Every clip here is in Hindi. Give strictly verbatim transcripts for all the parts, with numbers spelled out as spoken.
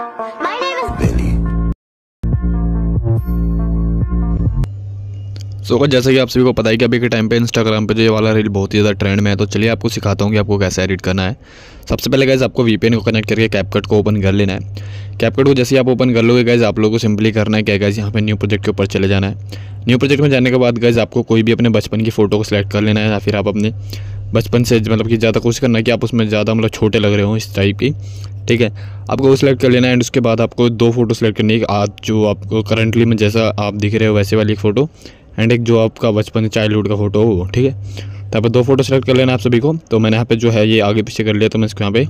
My name is vili। So so, जैसा कि आप सभी को पता है कि अभी के टाइम पे इंस्टाग्राम पे जो ये वाला रील बहुत ही ज़्यादा ट्रेंड में है, तो चलिए आपको सिखाता हूँ कि आपको कैसे एडिट करना है। सबसे पहले गाइज आपको वीपीएन को कनेक्ट करके कैपकट को ओपन कर लेना है। कैपकट को जैसे ही आप ओपन कर लोगे गाइज, आप लोगों को सिंपली करना है क्या गाइज, यहाँ पे न्यू प्रोजेक्ट के ऊपर चले जाना है। न्यू प्रोजेक्ट में जाने के बाद गाइज आपको कोई भी अपने बचपन की फ़ोटो को सिलेक्ट कर लेना है, या फिर आप अपने बचपन से मतलब कि ज़्यादा कोशिश करना है कि आप उसमें ज़्यादा मतलब छोटे लग रहे हो इस टाइप की, ठीक है। आपको वो सिलेक्ट कर लेना है एंड उसके बाद आपको दो फोटो सिलेक्ट करनी है, आज जो आपको करंटली में जैसा आप दिख रहे हो वैसे वाली एक फ़ोटो एंड एक जो आपका बचपन चाइल्डहुड का फ़ोटो हो, ठीक है। तो यहाँ पर दो फोटो सेलेक्ट कर लेना आप सभी को। तो मैंने यहाँ पे जो है ये आगे पीछे कर लिया, तो मैं इसको यहाँ पे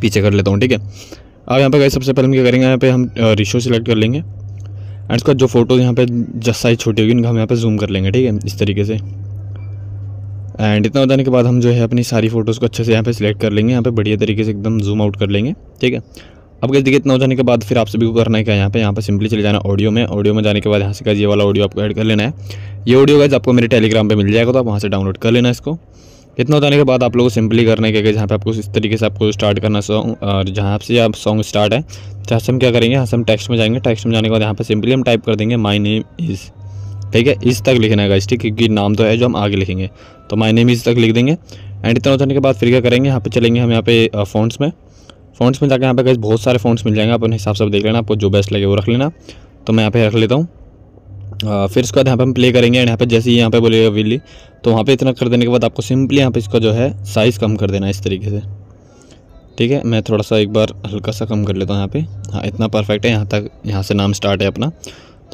पीछे कर लेता हूँ, ठीक है। अब यहाँ पे गाइस सबसे पहले हम क्या करेंगे, यहाँ पे हम रेशियो सेलेक्ट कर लेंगे एंड उसका जो फोटो यहाँ पे जिस साइज छोटी होगी उनका हम यहाँ पर जूम कर लेंगे, ठीक है, इस तरीके से। एंड इतना बताने के बाद हम जो है अपनी सारी फ़ोटोज़ को अच्छे से यहाँ पर सिलेक्ट कर लेंगे, यहाँ पर बढ़िया तरीके से एकदम जूम आउट कर लेंगे, ठीक है। अब गाइस देखिए इतना हो जाने के बाद फिर आप सभी को करना है क्या, यहाँ पे यहाँ पे सिंपली चले जाना ऑडियो में। ऑडियो में जाने के बाद यहाँ से गाइस ये वाला ऑडियो आपको ऐड कर लेना है। ये ऑडियो गाइस आपको मेरे टेलीग्राम पे मिल जाएगा, तो आप वहाँ से डाउनलोड कर लेना इसको। इतना हो जाने के बाद आप लोगों को सिंपली करना है क्या, यहाँ पे आपको इस तरीके से आपको स्टार्ट करना सॉन्ग, और जहाँ से आप सॉन्ग स्टार्ट है जहाँ से हम क्या करेंगे, यहाँ से हम टेक्स्ट में जाएंगे। टेक्स्ट में जाने के बाद यहाँ पर सिंपली हम टाइप कर देंगे माई नेम इज़, ठीक है, इस तक लिखना है गाइस, ठीक है, क्योंकि नाम तो है जो हम आगे लिखेंगे, तो माई नेम इज़ तक लिख देंगे। एंड इतना हो जाने के बाद फिर क्या करेंगे, यहाँ पर चलेंगे हम यहाँ पे फ़ॉन्ट्स में। फ़ॉन्ट्स में जाकर यहाँ पे गाइस बहुत सारे फ़ॉन्ट्स मिल जाएंगे, आप अपने हिसाब से देख लेना, आपको जो बेस्ट लगे वो रख लेना। तो मैं यहाँ पे रख लेता हूँ। फिर उसके बाद यहाँ पे हम प्ले करेंगे एंड यहाँ पे जैसे ही यहाँ पे बोलेगा विली, तो वहाँ पे इतना कर देने के बाद आपको सिंपली यहाँ पे इसका जो है साइज़ कम कर देना है इस तरीके से, ठीक है। मैं थोड़ा सा एक बार हल्का सा कम कर लेता हूँ यहाँ पर। हाँ, इतना परफेक्ट है, यहाँ तक यहाँ से नाम स्टार्ट है अपना,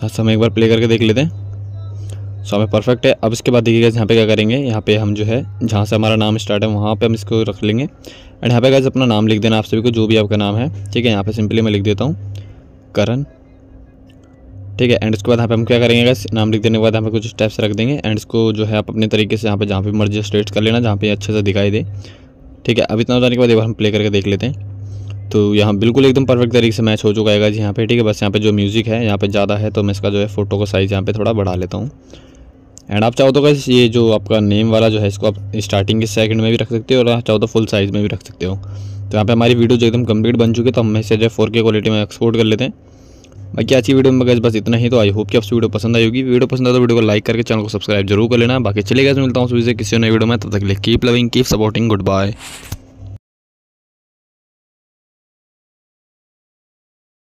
तो हम एक बार प्ले करके देख लेते हैं। सो हमें परफेक्ट है। अब इसके बाद देखिएगा यहाँ पे क्या करेंगे, यहाँ पे हम जो है जहाँ से हमारा नाम स्टार्ट है वहाँ पे हम इसको रख लेंगे एंड यहाँ पे गाइस अपना नाम लिख देना आप सभी को, जो भी आपका नाम है, ठीक है। यहाँ पे सिंपली मैं लिख देता हूँ करण, ठीक है। एंड इसके बाद यहाँ पे हम क्या करेंगे गाइस, नाम लिख देने के बाद यहाँ पे कुछ स्टेप्स रख देंगे एंड इसको जो है आप अपने तरीके से यहाँ पर जहाँ पर मर्जी स्ट्रेट कर लेना, जहाँ पर अच्छे से दिखाई दे, ठीक है। अब इतना हो जाने के बाद एक बार हम प्ले करके देख लेते हैं। तो यहाँ बिल्कुल एकदम परफेक्ट तरीके से मैच हो चुका है जी यहाँ पे, ठीक है। बस यहाँ पे जो म्यूज़िक है यहाँ पे ज़्यादा है, तो मैं इसका जो है फ़ोटो का साइज़ यहाँ पे थोड़ा बढ़ा लेता हूँ। एंड आप चाहो तो गाइस ये जो आपका नेम वाला जो है इसको आप स्टार्टिंग के सेकंड में भी रख सकते हो, और आप चाहो तो फुल साइज़ में भी रख सकते हो। तो यहाँ पर हमारी वीडियो जो एकदम कम्प्लीट बन चुकी है, तो हम इसे जो है फोर के क्वालिटी में एक्सपोर्ट कर लेते हैं। बाकी आज की वीडियो में गाइस बस इतना ही, तो आई होप कि आपको वीडियो पसंद आई होगी। वीडियो पसंद आए तो वीडियो को लाइक करके चैनल को सब्सक्राइब जरूर कर लेना। बाकी चलिए गाइस, मिलता हूँ उस वीडियो से किसी नई वीडियो में, तब तक के लिए keep loving, keep supporting, good bye.